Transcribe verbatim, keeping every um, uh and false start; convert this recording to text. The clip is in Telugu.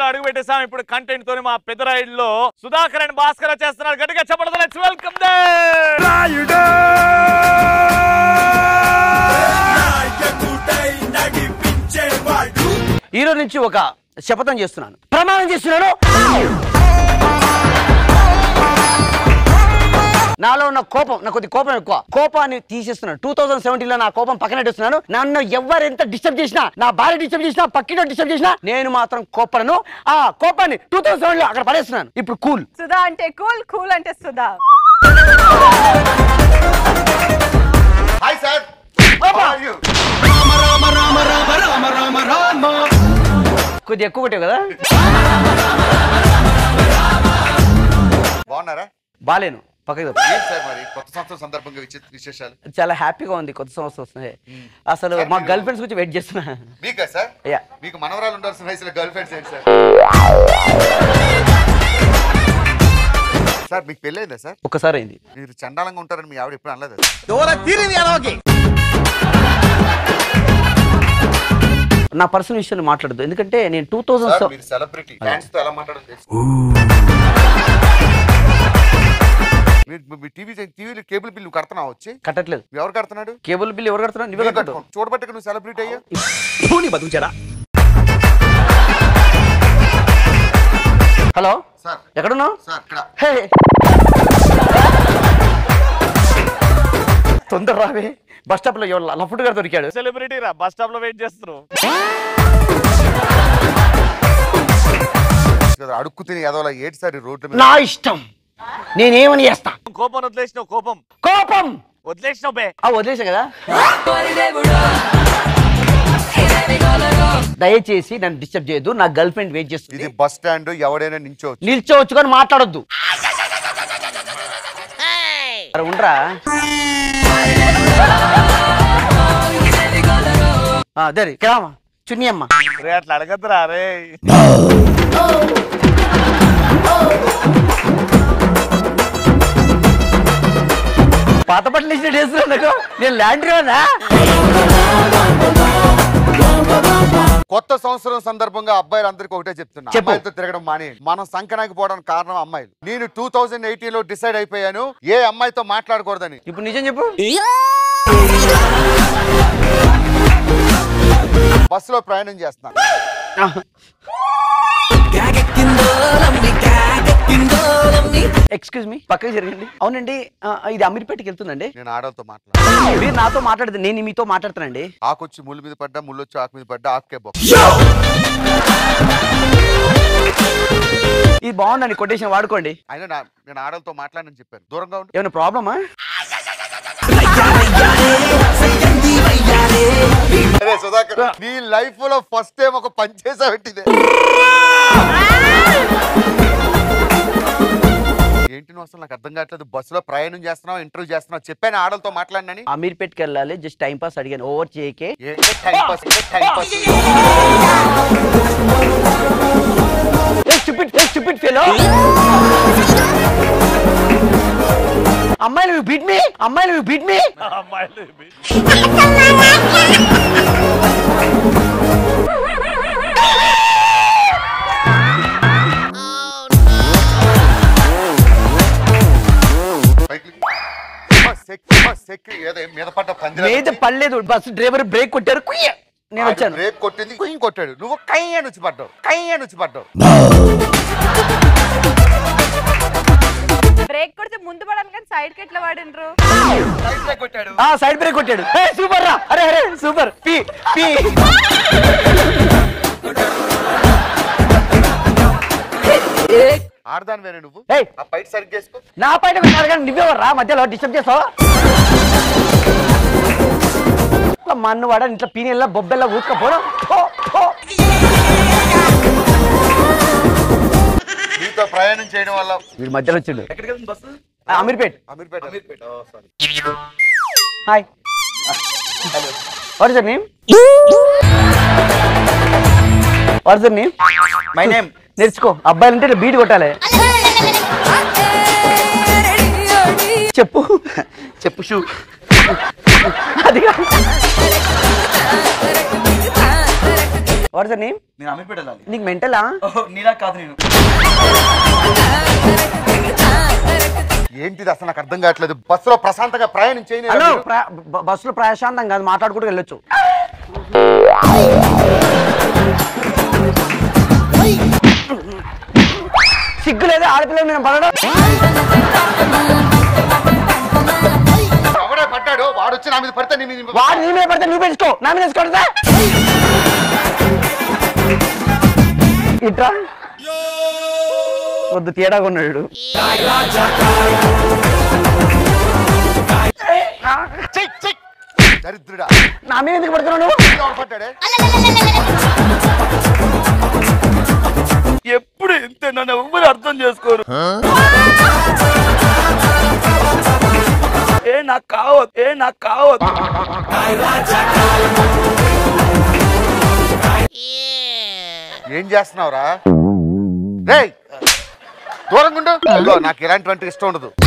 లో అడుగు పెట్టేసాం. ఇప్పుడు కంటెంట్ తోని మా పెద్ద రైడ్ లో సుధాకర్ అండ్ భాస్కర్ చేస్తున్నారు. గట్టిగా చెప్పండి. Let's welcome them ride. ఈ రోజు నుంచి ఒక శపథం చేస్తున్నాను, ప్రమాణం చేస్తున్నాను. నాలో ఉన్న కోపం, నా కొద్ది కోపం ఎక్కువ, కోపాన్ని తీసేస్తున్నాను. టూ థౌసండ్ సెవెంటీన్ లో నా కోపం పక్కనెట్టేస్తున్నాను. నన్ను ఎవరెంత డిస్టర్బ్ చేసినా, నా భార్య డిస్టర్బ్ చేసినా, పక్కింటి డిస్టర్బ్ చేసినా నేను మాత్రం కోపడను. ఆ కోపాన్ని టూ థౌసండ్ సెవెన్ లో అక్కడ పడేస్తున్నాను. ఇప్పుడు కూల్ సుధా అంటే కూల్, కూల్ అంటే సుధా. హాయ్ సార్, కొద్దిగా ఎక్కువ కొట్టావు కదా, బాగున్నారా? బాలేను. చాలా హ్యాపీగా ఉంది. కొత్త సంవత్సరం వస్తుంది. అసలు మా గర్ల్ ఫ్రెండ్స్ గురించి వెయిట్ చేస్తున్నా. ఒకసారి అయింది. మీరు చండాలంగా ఉంటారని మీ ఆవిడ ఎప్పుడు అనలేదు. నా పర్సనల్ విషయాన్ని మాట్లాడదు, ఎందుకంటే నేను two thousand celebrity cable bill కడుతున్నావు. వచ్చి కట్టట్లేదు. ఎవరు కడుతున్నాడు కేబుల్ బిల్? ఎవరు కడుతున్నాడు? నువ్వే కట్టు. చూడబట్టే నువ్వు సెలబ్రిటీ అయ్యావు. బతుకుచారా? హలో సార్, ఎక్కడున్నావు? తొందర రావే. బస్ స్టాప్ లో ఎవరు లఫ్ట్ గారు దొరికాడు. సెలబ్రిటీ రా, బస్ స్టాప్ లో వెయిట్ చేస్తున్నావు. అడుక్కు తిని ఎదవలా ఏడు సార్ రోడ్డు. నా ఇష్టం, నేనేమని చేస్తా. కోపం వదిలేసిన, కోపం కోపం వదిలేసిన, వదిలేసా కదా. దయచేసి నన్ను డిస్టర్బ్ చేయొద్దు. నా గర్ల్ ఫ్రెండ్ వెయిట్ చేస్తుంది. ఇది బస్ స్టాండ్, ఎవడైనా నిల్చోవచ్చు, నిల్చోవచ్చు కానీ మాట్లాడొద్దు. ఉండరా? అదే రామా చున్నీ అమ్మ అట్లా అడగద్దురా. రే పాత పట్ల నేను ల్యాండ్. కొత్త సంవత్సరం సందర్భంగా అబ్బాయిలందరికీ ఒకటే చెప్తున్నా, అమ్మాయిలతో తిరగడం మానే. మనం సంకనానికి పోవడానికి కారణం అమ్మాయిలు. నేను టూ థౌజండ్ ఎయిటీన్ లో డిసైడ్ అయిపోయాను, ఏ అమ్మాయితో మాట్లాడకూడదని. ఇప్పుడు నిజం చెప్పు. బస్ లో ప్రయాణం చేస్తున్నాను. ఎక్స్క్యూజ్ మీ, పక్కకి జరగండి. అవునండి, ఇది అమీర్పేటకి వెళ్తుందండి. నేను ఆడవాళ్ళతో మాట్లాడు, మీరు నాతో మాట్లాడదు, నేను మీతో మాట్లాడుతానండి. ఆకొచ్చి ముళ్ళు మీద పడ్డా, ముళ్ళు వచ్చి ఆకు మీద పడ్డా ఆకే బాక్స్. ఇది బాగుందండి, కొటేషన్ వాడుకోండి. అయినా నేను ఆడవాళ్ళతో మాట్లాడని చెప్పాను, దూరంగా ఉండి. ఏమైనా ప్రాబ్లమా? సుధాకర్, నీ లైఫ్ లో ఫస్ట్ టైం ఒక పని చేసా పెట్టింది. ఏంటి అసలు నాకు అర్థం కావట్లేదు. బస్సులో ప్రయాణం చేస్తున్నావు, ఇంటర్వ్యూ చేస్తున్నావు, చెప్పాను ఆడలతో మాట్లాడినని. అమీర్పేట్కి వెళ్ళాలి, జస్ట్ టైం పాస్ అడిగాను. ఓవర్ చేయకే. అమ్మాయిలు బీట్ మీ, అమ్మాయిలు బీట్ మీ. మీద పడలేదు, బస్సు డ్రైవర్ బ్రేక్ కొట్టారు. కుయ్య నేను వచ్చాను, బ్రేక్ కొట్టింది, కుయ్య కొట్టాడు, నువ్వు కయ్య నుంచి పడ్డావు, కయ్య నుంచి పడ్డావు. బ్రేక్ కొడితే ముందు పడాలి కానీ సైడ్ కి ఎట్లా వాడినరు? సైడ్ బ్రేక్ కొట్టాడు. సూపర్ రా, అరే అరే సూపర్. పీ పీ ఆడదానివేనా నువ్వు? బయట సరిగ్గా చేసుకో. నా బయట అడగండి, నువ్వేవర్రా మధ్యలో డిస్టర్బ్ చేస్తావు. మా అన్న వాడ ఇంట్లో పీనియల్లా బొబ్బెల్లా ఊసుకపోవడం. మీతో ప్రయాణం చేయడం వల్ల మీరు మధ్యలో వచ్చిండు. ఎక్కడికి వెళ్తుంది bus? Ameerpet. Ameerpet, Ameerpet. Hi, hello, what is your name? What is your name? My name నేర్చుకో. అబ్బాయిలు అంటే బీట్ కొట్టాలి. చెప్పు చెప్పు. షూ అది What's the name? I'm Amit Pedalali. You're mental, huh? Oh, I'm not sure. ఏంటిది అసలు నాకు అర్థం కావట్లేదు. బస్సులో ప్రశాంతంగా ప్రయాణం చేయనే లేదు. హలో బస్సులో ప్రశాంతం కాదు, మాట్లాడుకుంటూ వెళ్ళొచ్చు. సిగ్గు లేదా ఆడపిల్లలు నేను పడడం? ఎవడే పడ్డాడో వాడు వచ్చి నా మీద పడితే వాడు నీ మీద పడితే నువ్వు పెంచుకో, నా మీద వేసుకోవడదా ఇట్రా వద్దు తేడా కొన్నాడు. దరిద్రుడా నా మీద ఎందుకు పడుతున్నావు నువ్వు? పడ్డాడే ఎప్పుడు ఇంతే, నన్ను ఎవరు అర్థం చేసుకోరు. ఏ నాకు కావద్దు, ఏ నాకు కావద్దు. ఏం చేస్తున్నావురా? రే దూరంగా ఉండు, నాకు ఇలాంటివంటి ఇష్టం ఉండదు.